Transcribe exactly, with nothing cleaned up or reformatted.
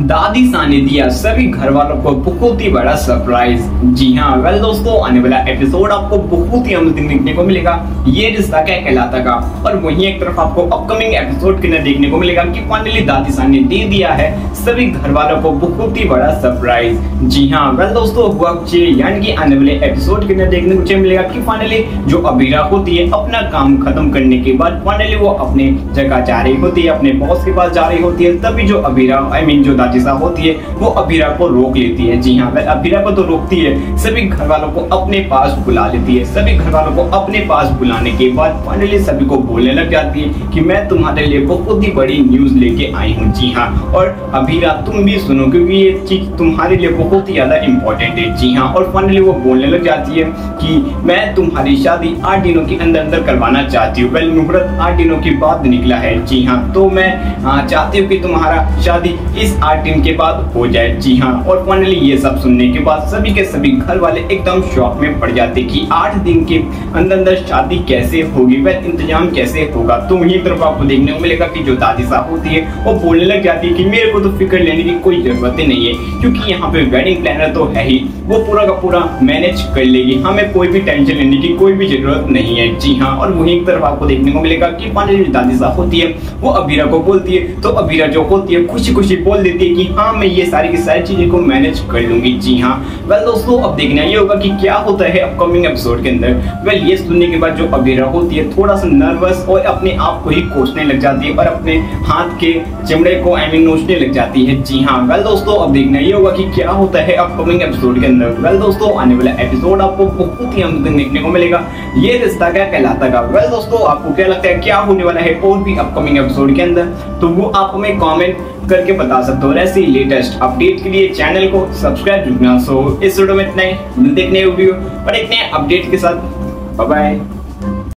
दादीसा ने दिया सभी घर वालों को बहुत ही बड़ा सरप्राइज। जी हाँ वेल दोस्तों, आने वाला एपिसोड आपको बहुत ही अमेजिंग देखने को मिलेगा ये रिश्ता क्या कहलाता का। और वहीं एक तरफ आपको अपकमिंग एपिसोड के अंदर देखने को मिलेगा कि फाइनली दादीसा ने दे दिया है सभी घर वालों को बहुत ही बड़ा सरप्राइज। जी हाँ वेल दोस्तों, यानी कि आने वाले एपिसोड के अंदर देखने को मिलेगा कि फाइनली जो अबीरा होती है अपना काम खत्म करने के बाद फाइनली वो अपने जगह जा रही होती है, अपने बॉस के पास जा रही होती है। तभी जो अबीरा आई मीन जो दादीसा होती है वो अबीरा को रोक लेती है। जी हाँ अबीरा को तो रोकती है, सभी घर वालों को अपने पास बुला लेती है। सभी घर वालों को अपने पास बुलाने के बाद फाइनली सभी को बोलने लग जाती है कि मैं तुम्हारे लिए बहुत ही बड़ी न्यूज लेके आई हूँ। जी हाँ, और अबीरा तुम भी सुनो क्योंकि ये चीज तुम्हारे लिए बहुत ही ज्यादा इम्पोर्टेंट है। जी हाँ, और फाइनली वो बोलने लग जाती है कि मैं तुम्हारी शादी आठ दिनों के अंदर अंदर करवाना चाहती हूँ। वेल मुहूर्त आठ दिनों के बाद निकला है। जी हाँ, तो मैं चाहती हूँ कि तुम्हारा शादी इस आठ दिन के बाद हो जाए। जी हाँ, और फाइनली ये सब सुनने के बाद सभी के सभी घर वाले एकदम शॉक में पड़ जाते कि आठ दिन के अंदर अंदर शादी कैसे होगी, वेल इंतजाम कैसे होगा। तो वहीं तरफ आपको देखने को मिलेगा कि जो दादीसा होती है वो बोलने लग जाती है कि मेरे को तो फिक्र लेने की कोई जरूरत ही नहीं है क्योंकि यहाँ पे वेडिंग प्लानर तो है ही, वो पूरा का पूरा मैनेज कर लेगी, हमें कोई भी टेंशन लेने की कोई भी जरूरत नहीं है। जी हाँ, और वहीं एक तरफ आपको देखने को मिलेगा कि फाइनली दादीसा होती है वो अबीरा को बोलती है। तो अबीरा जो होती है खुशी खुशी बोल देती है कि हाँ मैं ये सारी की सारी चीजें को मैनेज कर लूंगी। जी हाँ वेल दोस्तों, अब देखना ये होगा कि क्या होता है अपकमिंग एपिसोड के अंदर। वेल ये सुनने के बाद जो अबीरा होती है थोड़ा सा नर्वस और अपने आप को ही कोसने लग जाती है और अपने हाथ के चमड़े को आई मीन नोचने लग जाती है। जी हाँ वेल दोस्तों, अब देखना ये होगा कि क्या होता है अपकमिंग एपिसोड के अंदर। वेल दोस्तों, आने वाला एपिसोड आपको बहुत ही अमेजिंग देखने को मिलेगा ये रिश्ता क्या कहलाता है। वेल दोस्तों, आपको क्या लगता है क्या होने वाला है और भी अपकमिंग एपिसोड के अंदर, तो वो आप हमें कमेंट करके बता सकते हो। ऐसे ही लेटेस्ट अपडेट के लिए चैनल को सब्सक्राइब करना। सो इस वीडियो में इतना ही, देखने वीडियो और इतने अपडेट के साथ बाय बाय।